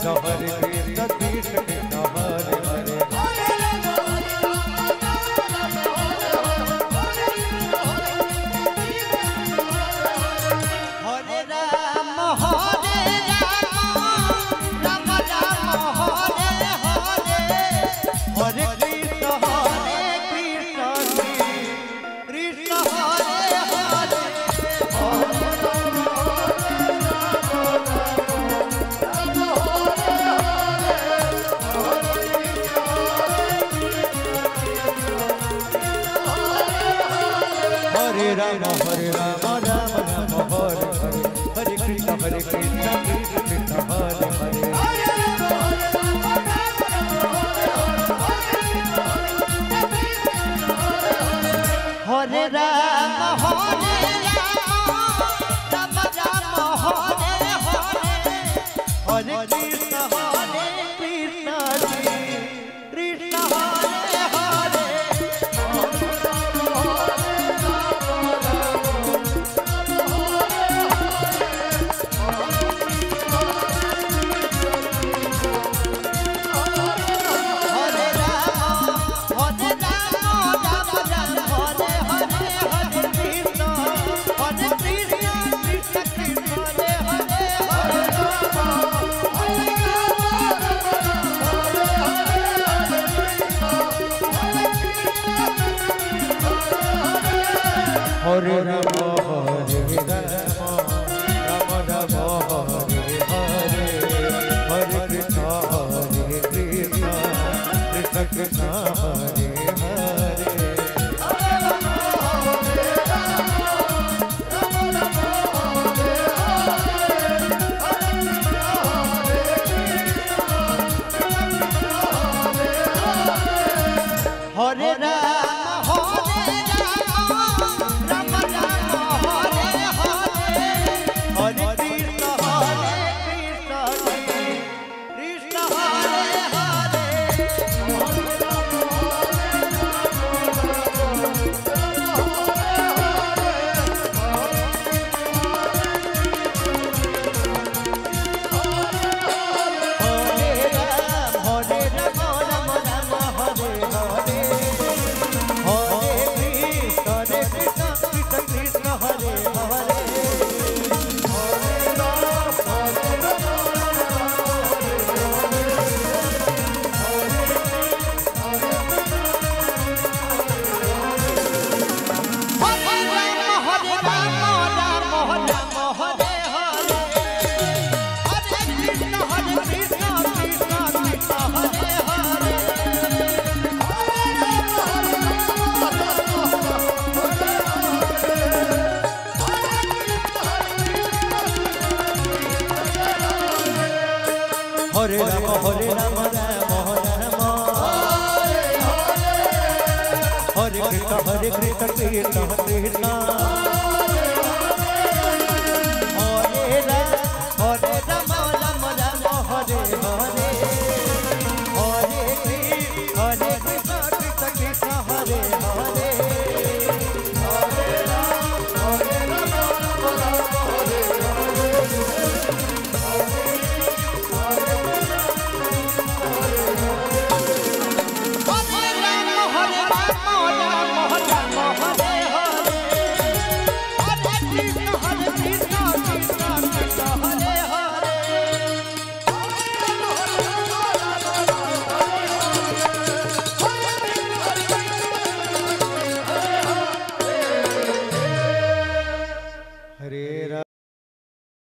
Krishna Hare Krishna Krishna Krishna Hare Hare Hare Rama Rama Rama Hare Hare Hare Krishna Hare Krishna Krishna Krishna Hare Hare Hare Rama Rama Rama Hare Hare Hare Krishna Hare Hare Rama Hare Rama Rama Rama Hare Hare Hare Krishna Hare Krishna Krishna Krishna Hare Hare Hare Rama Hare Rama Rama Rama Hare Hare Hare Krishna Hare Hare Hare Rama Hare Rama Rama Rama Hare Krishna Hare Krishna Krishna Krishna Hare Rama Hare Rama Rama Rama Hare Hare Hare Krishna Hare